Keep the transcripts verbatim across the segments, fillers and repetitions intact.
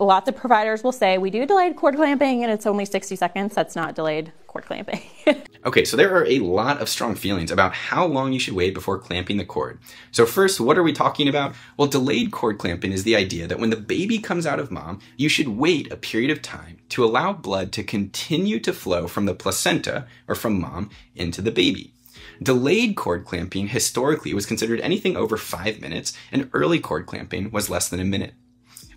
Lots of providers will say, we do delayed cord clamping and it's only sixty seconds. That's not delayed cord clamping. Okay, so there are a lot of strong feelings about how long you should wait before clamping the cord. So first, what are we talking about? Well, delayed cord clamping is the idea that when the baby comes out of mom, you should wait a period of time to allow blood to continue to flow from the placenta or from mom into the baby. Delayed cord clamping historically was considered anything over five minutes, and early cord clamping was less than a minute.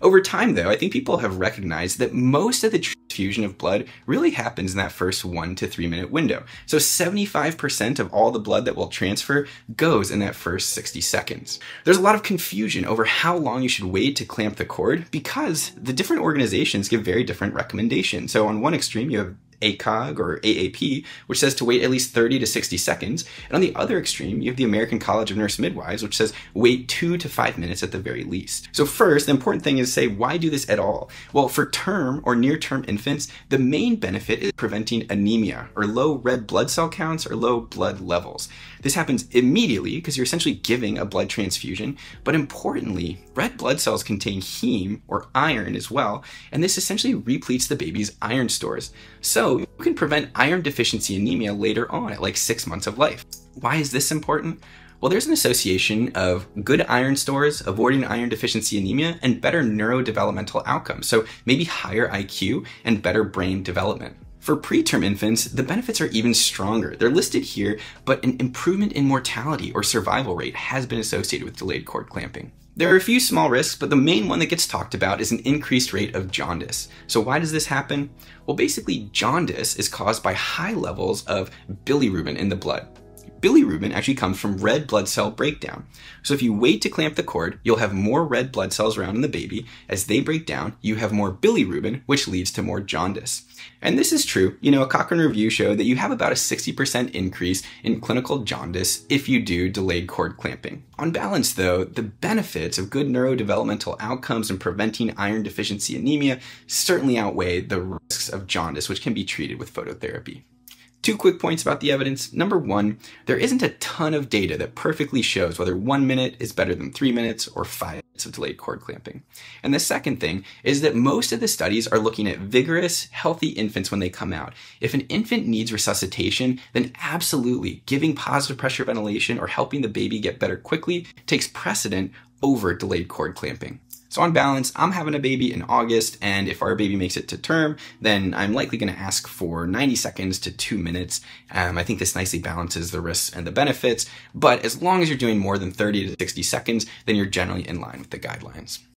Over time, though, I think people have recognized that most of the transfusion of blood really happens in that first one to three minute window. So seventy-five percent of all the blood that will transfer goes in that first sixty seconds. There's a lot of confusion over how long you should wait to clamp the cord because the different organizations give very different recommendations. So on one extreme, you have ACOG or A A P, which says to wait at least thirty to sixty seconds. And on the other extreme, you have the American College of Nurse Midwives, which says wait two to five minutes at the very least. So first, the important thing is to say, why do this at all? Well, for term or near-term infants, the main benefit is preventing anemia or low red blood cell counts or low blood levels. This happens immediately because you're essentially giving a blood transfusion, but importantly, red blood cells contain heme or iron as well, and this essentially repletes the baby's iron stores. So you can prevent iron deficiency anemia later on at like six months of life. Why is this important? Well, there's an association of good iron stores, avoiding iron deficiency anemia, and better neurodevelopmental outcomes. So maybe higher I Q and better brain development. For preterm infants, the benefits are even stronger. They're listed here, but an improvement in mortality or survival rate has been associated with delayed cord clamping. There are a few small risks, but the main one that gets talked about is an increased rate of jaundice. So why does this happen? Well, basically jaundice is caused by high levels of bilirubin in the blood. Bilirubin actually comes from red blood cell breakdown. So if you wait to clamp the cord, you'll have more red blood cells around in the baby. As they break down, you have more bilirubin, which leads to more jaundice. And this is true. You know, a Cochrane review showed that you have about a sixty percent increase in clinical jaundice if you do delayed cord clamping. On balance, though, the benefits of good neurodevelopmental outcomes and preventing iron deficiency anemia certainly outweigh the risks of jaundice, which can be treated with phototherapy. Two quick points about the evidence. Number one, there isn't a ton of data that perfectly shows whether one minute is better than three minutes or five minutes of delayed cord clamping. And the second thing is that most of the studies are looking at vigorous, healthy infants when they come out. If an infant needs resuscitation, then absolutely giving positive pressure ventilation or helping the baby get better quickly takes precedent over delayed cord clamping. So on balance, I'm having a baby in August, and if our baby makes it to term, then I'm likely going to ask for ninety seconds to two minutes. Um, I think this nicely balances the risks and the benefits, but as long as you're doing more than thirty to sixty seconds, then you're generally in line with the guidelines.